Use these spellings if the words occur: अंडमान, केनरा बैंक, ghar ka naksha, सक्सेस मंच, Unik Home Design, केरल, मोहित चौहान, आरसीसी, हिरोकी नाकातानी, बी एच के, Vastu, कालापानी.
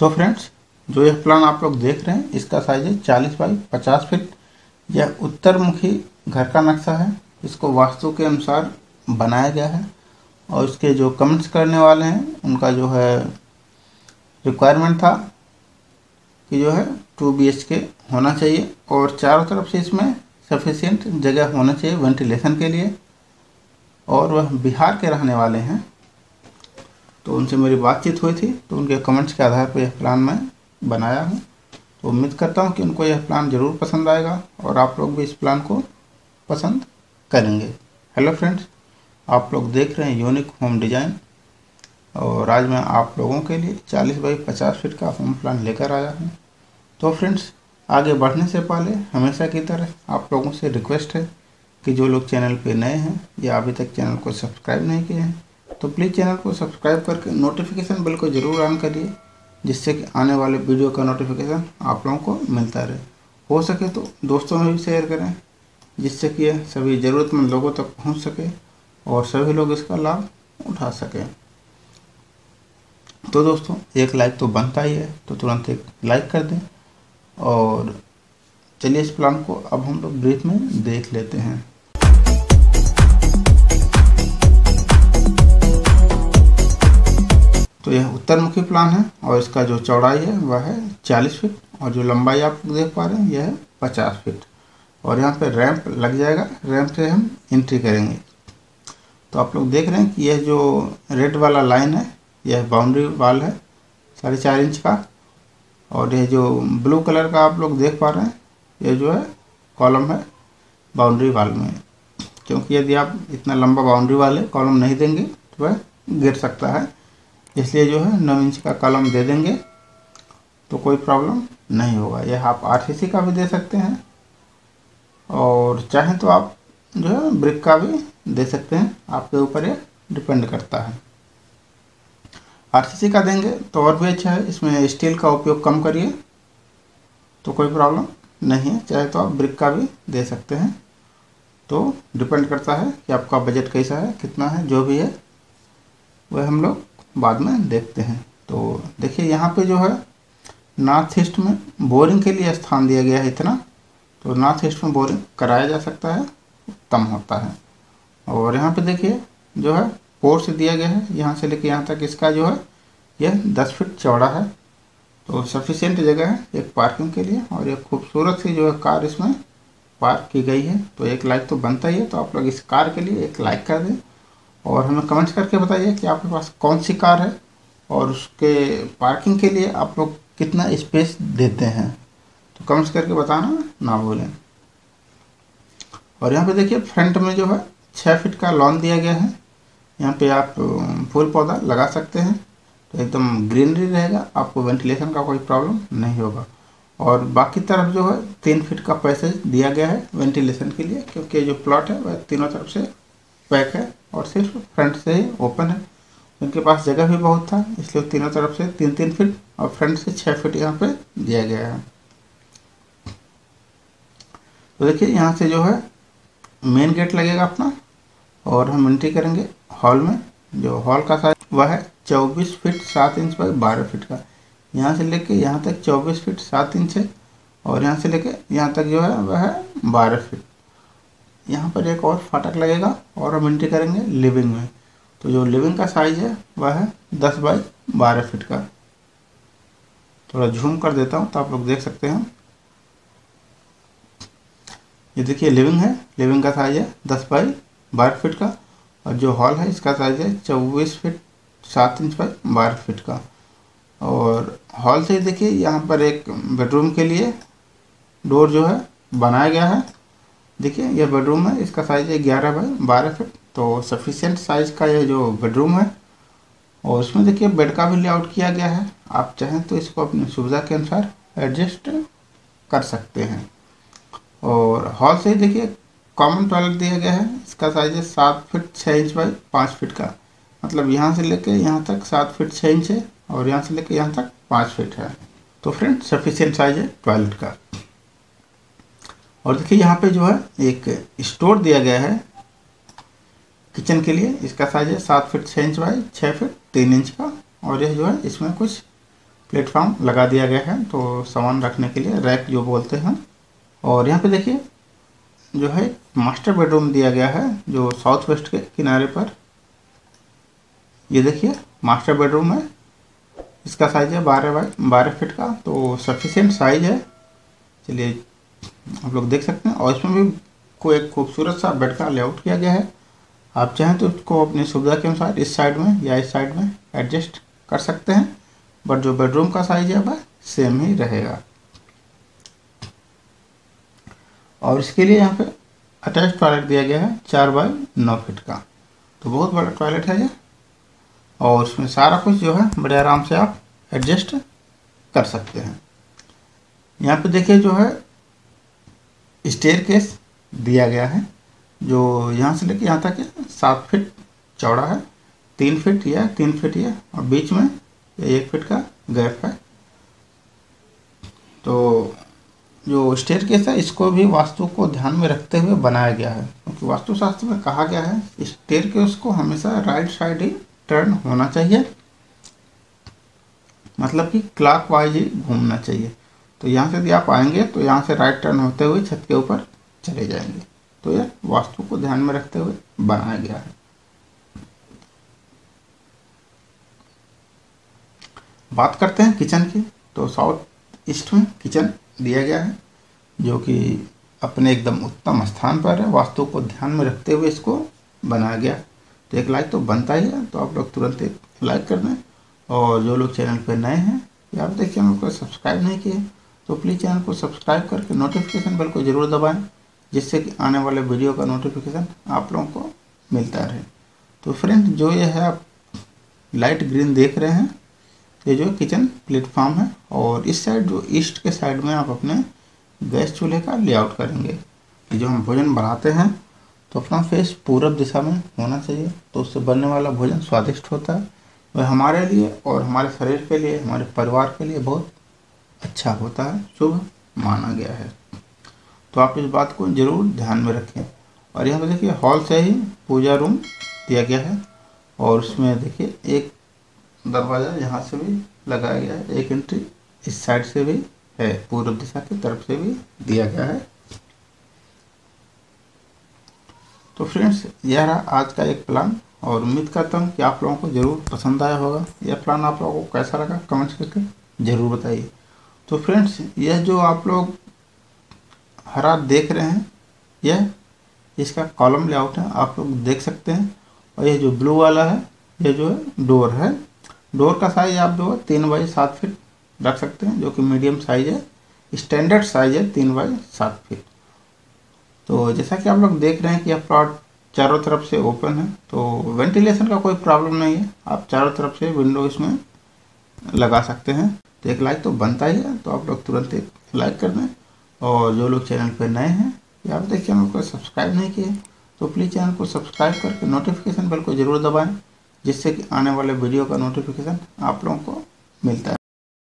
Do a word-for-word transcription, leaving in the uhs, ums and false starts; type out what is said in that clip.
तो फ्रेंड्स, जो यह प्लान आप लोग देख रहे हैं इसका साइज है चालीस बाई पचास फीट। यह उत्तरमुखी घर का नक्शा है, इसको वास्तु के अनुसार बनाया गया है। और इसके जो कमेंट्स करने वाले हैं उनका जो है रिक्वायरमेंट था कि जो है टू बी एच के होना चाहिए और चारों तरफ से इसमें सफिशिएंट जगह होना चाहिए वेंटिलेशन के लिए। और वह बिहार के रहने वाले हैं, तो उनसे मेरी बातचीत हुई थी, तो उनके कमेंट्स के आधार पर यह प्लान मैं बनाया हूँ। तो उम्मीद करता हूँ कि उनको यह प्लान ज़रूर पसंद आएगा और आप लोग भी इस प्लान को पसंद करेंगे। हेलो फ्रेंड्स, आप लोग देख रहे हैं यूनिक होम डिज़ाइन, और आज मैं आप लोगों के लिए चालीस बाई पचास फीट का होम प्लान लेकर आया हूँ। तो फ्रेंड्स, आगे बढ़ने से पहले हमेशा की तरह आप लोगों से रिक्वेस्ट है कि जो लोग चैनल पे नए हैं या अभी तक चैनल को सब्सक्राइब नहीं किए हैं तो प्लीज़ चैनल को सब्सक्राइब करके नोटिफिकेशन बिल को ज़रूर ऑन करिए, जिससे कि आने वाले वीडियो का नोटिफिकेशन आप लोगों को मिलता रहे। हो सके तो दोस्तों में भी शेयर करें, जिससे कि यह सभी ज़रूरतमंद लोगों तक पहुंच सके और सभी लोग इसका लाभ उठा सकें। तो दोस्तों, एक लाइक तो बनता ही है, तो तुरंत एक लाइक कर दें। और चलिए इस प्लान को अब हम लोग ब्रीफ में देख लेते हैं। तो यह उत्तरमुखी प्लान है और इसका जो चौड़ाई है वह है चालीस फीट और जो लंबाई आप देख पा रहे हैं यह है पचास फीट। और यहाँ पे रैंप लग जाएगा, रैंप से हम एंट्री करेंगे। तो आप लोग देख रहे हैं कि यह जो रेड वाला लाइन है यह बाउंड्री वाल है साढ़े चार इंच का, और यह जो ब्लू कलर का आप लोग देख पा रहे हैं यह जो है कॉलम है बाउंड्री वाल में, क्योंकि यदि आप इतना लंबा बाउंड्री वाले कॉलम नहीं देंगे तो वह गिर सकता है, इसलिए जो है नौ इंच का कॉलम दे देंगे तो कोई प्रॉब्लम नहीं होगा। यह आप आरसीसी का भी दे सकते हैं और चाहें तो आप जो है ब्रिक का भी दे सकते हैं, आपके ऊपर यह डिपेंड करता है। आरसीसी का देंगे तो और भी अच्छा है, इसमें स्टील का उपयोग कम करिए तो कोई प्रॉब्लम नहीं है। चाहे तो आप ब्रिक का भी दे सकते हैं, तो डिपेंड करता है कि आपका बजट कैसा है, कितना है, जो भी है वह हम लोग बाद में देखते हैं। तो देखिए यहाँ पे जो है नॉर्थ ईस्ट में बोरिंग के लिए स्थान दिया गया है इतना, तो नॉर्थ ईस्ट में बोरिंग कराया जा सकता है, उत्तम होता है। और यहाँ पे देखिए जो है पोर्च दिया गया है, यहाँ से लेके यहाँ तक इसका जो है यह दस फीट चौड़ा है, तो सफिशिएंट जगह है एक पार्किंग के लिए। और एक खूबसूरत सी जो है कार इसमें पार्क की गई है, तो एक लाइक तो बनता ही है। तो आप लोग इस कार के लिए एक लाइक कर दें और हमें कमेंट्स करके बताइए कि आपके पास कौन सी कार है और उसके पार्किंग के लिए आप लोग कितना स्पेस देते हैं, तो कमेंट्स करके बताना ना भूलें। और यहाँ पे देखिए फ्रंट में जो है छः फीट का लॉन दिया गया है, यहाँ पे आप फूल पौधा लगा सकते हैं, तो एकदम ग्रीनरी रहेगा, आपको वेंटिलेशन का कोई प्रॉब्लम नहीं होगा। और बाकी तरफ जो है तीन फीट का पैसेज दिया गया है वेंटिलेशन के लिए, क्योंकि जो प्लॉट है वह तीनों तरफ से पैक है और सिर्फ फ्रंट से ही ओपन है। उनके पास जगह भी बहुत था, इसलिए तीनों तरफ से तीन तीन फीट और फ्रंट से छः फीट यहाँ पे दिया गया है। तो देखिए यहाँ से जो है मेन गेट लगेगा अपना और हम एंट्री करेंगे हॉल में। जो हॉल का साइज वह है चौबीस फीट सात इंच बाई बारह फीट का, यहाँ से लेके यहाँ तक चौबीस फीट सात इंच है और यहाँ से लेके यहाँ तक जो है वह है बारह फीट। यहाँ पर एक और फाटक लगेगा और हम एंट्री करेंगे लिविंग में। तो जो लिविंग का साइज है वह है दस बाई बारह फीट का। थोड़ा झूम कर देता हूँ तो आप लोग देख सकते हैं, ये देखिए लिविंग है, लिविंग का साइज है दस बाई बारह फीट का। और जो हॉल है इसका साइज है चौबीस फीट सात इंच बाई बारह फीट का। और हॉल से देखिए यहाँ पर एक बेडरूम के लिए डोर जो है बनाया गया है। देखिए यह बेडरूम है, इसका साइज है ग्यारह बाई बारह फीट, तो सफिशिएंट साइज़ का यह जो बेडरूम है। और इसमें देखिए बेड का भी लेआउट किया गया है, आप चाहें तो इसको अपनी सुविधा के अनुसार एडजस्ट कर सकते हैं। और हॉल से देखिए कॉमन टॉयलेट दिया गया है, इसका साइज है सात फीट छः इंच बाई पाँच फीट का, मतलब यहाँ से लेके यहाँ तक सात फीट छः इंच है और यहाँ से लेके यहाँ तक पाँच फीट है। तो फ्रेंड, सफिशिएंट साइज है टॉयलेट का। और देखिए यहाँ पे जो है एक स्टोर दिया गया है किचन के लिए, इसका साइज है सात फीट छः इंच बाई छः फीट तीन इंच का। और यह जो है इसमें कुछ प्लेटफॉर्म लगा दिया गया है, तो सामान रखने के लिए रैक जो बोलते हैं। और यहाँ पे देखिए जो है मास्टर बेडरूम दिया गया है जो साउथ वेस्ट के किनारे पर। ये देखिए मास्टर बेडरूम है, इसका साइज़ है बारह बाई बारह फिट का, तो सफिशेंट साइज़ है। चलिए आप लोग देख सकते हैं। और इसमें भी कोई एक खूबसूरत सा बेड का लेआउट किया गया है। आप चाहें तो इसको अपनी सुविधा के अनुसार इस साइड में या इस साइड में एडजस्ट कर सकते हैं, बट जो बेडरूम का साइज़ है वह सेम ही रहेगा। और इसके लिए यहाँ पे अटैच टॉयलेट दिया गया है चार बाई नौ फिट का, तो बहुत बड़ा टॉयलेट है ये। और इसमें सारा कुछ जो है बड़े आराम से आप एडजस्ट कर सकते हैं। यहाँ पे देखिए जो है स्टेयरकेस दिया गया है जो यहाँ से लेके यहाँ तक सात फीट चौड़ा है, तीन फीट या तीन फीट या और बीच में एक फीट का गैप है। तो जो स्टेयरकेस है इसको भी वास्तु को ध्यान में रखते हुए बनाया गया है, क्योंकि वास्तुशास्त्र में कहा गया है स्टेयरकेस को हमेशा राइट साइड ही टर्न होना चाहिए, मतलब कि क्लॉकवाइज ही घूमना चाहिए। तो यहाँ से यदि आप आएंगे तो यहाँ से राइट टर्न होते हुए छत के ऊपर चले जाएंगे। तो यह वास्तु को ध्यान में रखते हुए बनाया गया है। बात करते हैं किचन की, तो साउथ ईस्ट में किचन दिया गया है जो कि अपने एकदम उत्तम स्थान पर है। वास्तु को ध्यान में रखते हुए इसको बनाया गया। तो एक लाइक तो बनता ही है, तो आप लोग तुरंत एक लाइक कर दें। और जो लोग चैनल पर नए हैं या आप देखिए चैनल को सब्सक्राइब नहीं किए तो प्लीज़ चैनल को सब्सक्राइब करके नोटिफिकेशन बेल को ज़रूर दबाएं, जिससे कि आने वाले वीडियो का नोटिफिकेशन आप लोगों को मिलता रहे। तो फ्रेंड जो ये है आप लाइट ग्रीन देख रहे हैं, ये जो किचन प्लेटफॉर्म है। और इस साइड जो ईस्ट के साइड में आप अपने गैस चूल्हे का लेआउट करेंगे। जो हम भोजन बनाते हैं तो अपना फेस पूरब दिशा में होना चाहिए, तो उससे बनने वाला भोजन स्वादिष्ट होता है। वह हमारे लिए और हमारे शरीर के लिए, हमारे परिवार के लिए बहुत अच्छा होता है, शुभ माना गया है। तो आप इस बात को ज़रूर ध्यान में रखें। और यहाँ पर देखिए हॉल से ही पूजा रूम दिया गया है, और उसमें देखिए एक दरवाज़ा यहाँ से भी लगाया गया है, एक एंट्री इस साइड से भी है, पूर्व दिशा की तरफ से भी दिया गया है। तो फ्रेंड्स यह रहा आज का एक प्लान, और उम्मीद करता हूँ कि आप लोगों को ज़रूर पसंद आया होगा। यह प्लान आप लोगों को कैसा लगा कमेंट्स करके ज़रूर बताइए। तो फ्रेंड्स यह जो आप लोग हरा देख रहे हैं यह इसका कॉलम लेआउट है, आप लोग देख सकते हैं। और यह जो ब्लू वाला है यह जो है डोर है। डोर का साइज आप जो है तीन बाई सात फीट रख सकते हैं, जो कि मीडियम साइज है, स्टैंडर्ड साइज है तीन बाई सात फीट। तो जैसा कि आप लोग देख रहे हैं कि यह प्लॉट चारों तरफ से ओपन है, तो वेंटिलेशन का कोई प्रॉब्लम नहीं है, आप चारों तरफ से विंडो इसमें लगा सकते हैं। तो एक लाइक तो बनता ही है, तो आप लोग तुरंत एक लाइक कर दें। और जो लोग चैनल पर नए हैं या आप देखिए चैनल को सब्सक्राइब नहीं किए तो प्लीज़ चैनल को सब्सक्राइब करके नोटिफिकेशन बेल को ज़रूर दबाएं, जिससे कि आने वाले वीडियो का नोटिफिकेशन आप लोगों को मिलता है।